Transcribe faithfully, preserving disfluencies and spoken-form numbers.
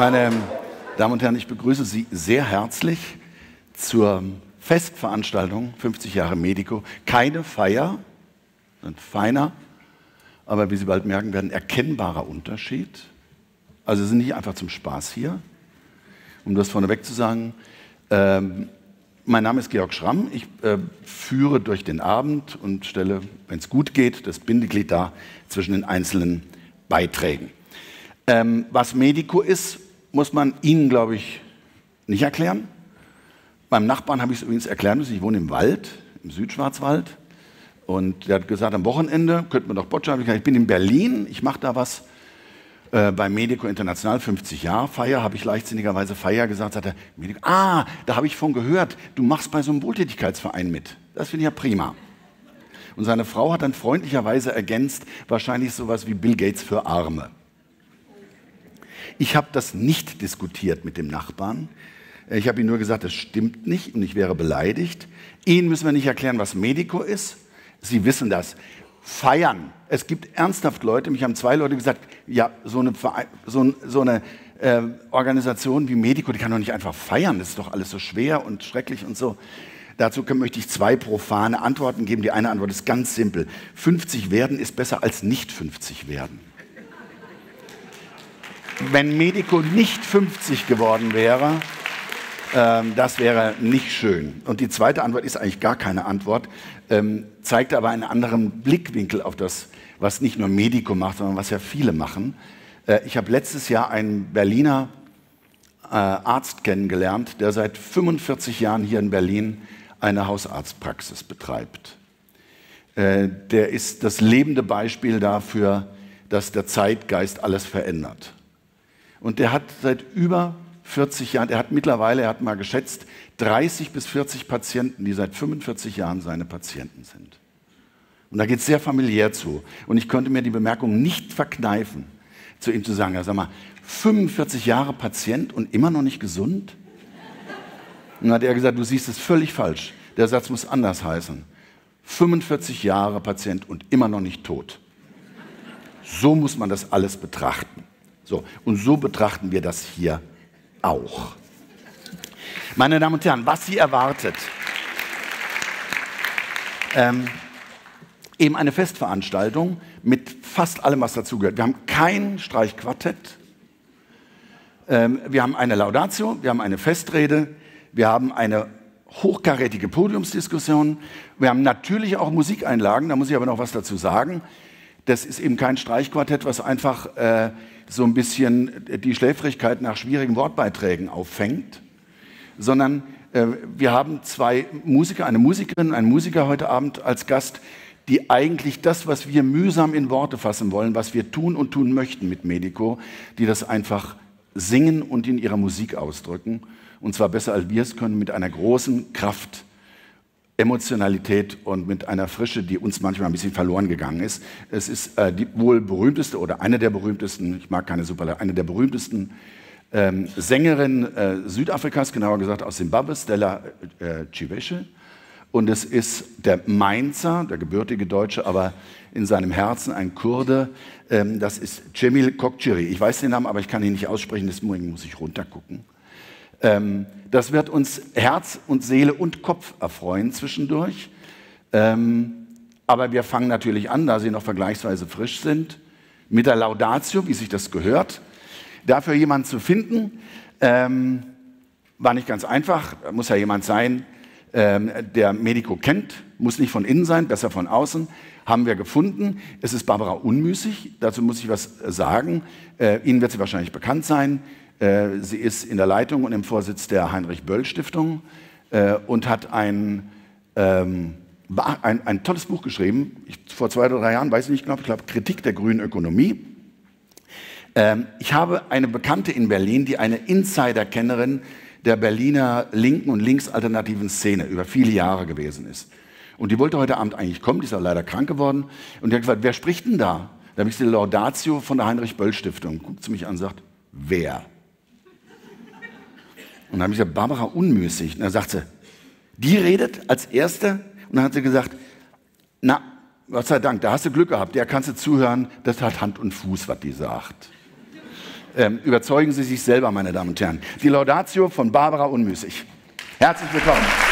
Meine Damen und Herren, ich begrüße Sie sehr herzlich zur Festveranstaltung fünfzig Jahre Medico. Keine Feier, ein feiner, aber wie Sie bald merken werden, erkennbarer Unterschied. Also Sie sind nicht einfach zum Spaß hier. Um das vorneweg zu sagen, ähm, mein Name ist Georg Schramm. Ich äh, führe durch den Abend und stelle, wenn es gut geht, das Bindeglied dar zwischen den einzelnen Beiträgen. Ähm, was Medico ist, muss man Ihnen, glaube ich, nicht erklären. Beim Nachbarn habe ich es übrigens erklären müssen. Ich wohne im Wald, im Südschwarzwald. Und der hat gesagt, am Wochenende könnte man doch Boccia. Ich bin in Berlin, ich mache da was äh, bei Medico International, fünfzig Jahre Feier. Habe ich leichtsinnigerweise Feier gesagt, hat er, Medico, ah, da habe ich von gehört, du machst bei so einem Wohltätigkeitsverein mit. Das finde ich ja prima. Und seine Frau hat dann freundlicherweise ergänzt, wahrscheinlich sowas wie Bill Gates für Arme. Ich habe das nicht diskutiert mit dem Nachbarn. Ich habe ihm nur gesagt, das stimmt nicht und ich wäre beleidigt. Ihnen müssen wir nicht erklären, was Medico ist. Sie wissen das. Feiern. Es gibt ernsthaft Leute, mich haben zwei Leute gesagt, ja, so eine, so, so eine äh, Organisation wie Medico, die kann doch nicht einfach feiern. Das ist doch alles so schwer und schrecklich und so. Dazu möchte ich zwei profane Antworten geben. Die eine Antwort ist ganz simpel. fünfzig werden ist besser als nicht fünfzig werden. Wenn Medico nicht fünfzig geworden wäre, ähm, das wäre nicht schön. Und die zweite Antwort ist eigentlich gar keine Antwort, ähm, zeigt aber einen anderen Blickwinkel auf das, was nicht nur Medico macht, sondern was ja viele machen. Äh, ich habe letztes Jahr einen Berliner äh, Arzt kennengelernt, der seit fünfundvierzig Jahren hier in Berlin eine Hausarztpraxis betreibt. Äh, der ist das lebende Beispiel dafür, dass der Zeitgeist alles verändert. Und der hat seit über vierzig Jahren, er hat mittlerweile, er hat mal geschätzt, dreißig bis vierzig Patienten, die seit fünfundvierzig Jahren seine Patienten sind. Und da geht es sehr familiär zu. Und ich konnte mir die Bemerkung nicht verkneifen, zu ihm zu sagen, ja, sag mal, fünfundvierzig Jahre Patient und immer noch nicht gesund? Und dann hat er gesagt, du siehst es völlig falsch. Der Satz muss anders heißen. fünfundvierzig Jahre Patient und immer noch nicht tot. So muss man das alles betrachten. So, und so betrachten wir das hier auch. Meine Damen und Herren, was Sie erwartet. Ähm, eben eine Festveranstaltung mit fast allem, was dazugehört. Wir haben kein Streichquartett. Ähm, wir haben eine Laudatio, wir haben eine Festrede, wir haben eine hochkarätige Podiumsdiskussion. Wir haben natürlich auch Musikeinlagen, da muss ich aber noch was dazu sagen. Das ist eben kein Streichquartett, was einfach äh, so ein bisschen die Schläfrigkeit nach schwierigen Wortbeiträgen auffängt, sondern äh, wir haben zwei Musiker, eine Musikerin und einen Musiker heute Abend als Gast, die eigentlich das, was wir mühsam in Worte fassen wollen, was wir tun und tun möchten mit Medico, die das einfach singen und in ihrer Musik ausdrücken. Und zwar besser, als wir es können, mit einer großen Kraft, Emotionalität und mit einer Frische, die uns manchmal ein bisschen verloren gegangen ist. Es ist äh, die wohl berühmteste oder eine der berühmtesten, ich mag keine Superlative, eine der berühmtesten ähm, Sängerinnen äh, Südafrikas, genauer gesagt aus Simbabwe, Stella äh, Chivesche. Und es ist der Mainzer, der gebürtige Deutsche, aber in seinem Herzen ein Kurde, ähm, das ist Cemil Kokchiri. Ich weiß den Namen, aber ich kann ihn nicht aussprechen, deswegen muss ich runtergucken. Ähm, das wird uns Herz und Seele und Kopf erfreuen zwischendurch. Ähm, aber wir fangen natürlich an, da sie noch vergleichsweise frisch sind, mit der Laudatio, wie sich das gehört. Dafür jemanden zu finden, ähm, war nicht ganz einfach. Da muss ja jemand sein, ähm, der Medico kennt, muss nicht von innen sein, besser von außen. Haben wir gefunden. Es ist Barbara Unmüßig, dazu muss ich was sagen. Äh, Ihnen wird sie wahrscheinlich bekannt sein. Sie ist in der Leitung und im Vorsitz der Heinrich-Böll-Stiftung äh, und hat ein, ähm, ein, ein tolles Buch geschrieben, ich, vor zwei oder drei Jahren, weiß ich nicht genau, ich glaube, Kritik der grünen Ökonomie. Ähm, ich habe eine Bekannte in Berlin, die eine Insiderkennerin der Berliner linken und linksalternativen Szene über viele Jahre gewesen ist. Und die wollte heute Abend eigentlich kommen, die ist aber leider krank geworden. Und die hat gesagt, wer spricht denn da? Da habe ich die Laudatio von der Heinrich-Böll-Stiftung. Guckt sie mich an und sagt, wer? Und dann habe ich gesagt, Barbara Unmüßig. Und dann sagt sie, die redet als Erste. Und dann hat sie gesagt, na, Gott sei Dank, da hast du Glück gehabt. Der kannst du zuhören, das hat Hand und Fuß, was die sagt. Ähm, überzeugen Sie sich selber, meine Damen und Herren. Die Laudatio von Barbara Unmüßig. Herzlich willkommen.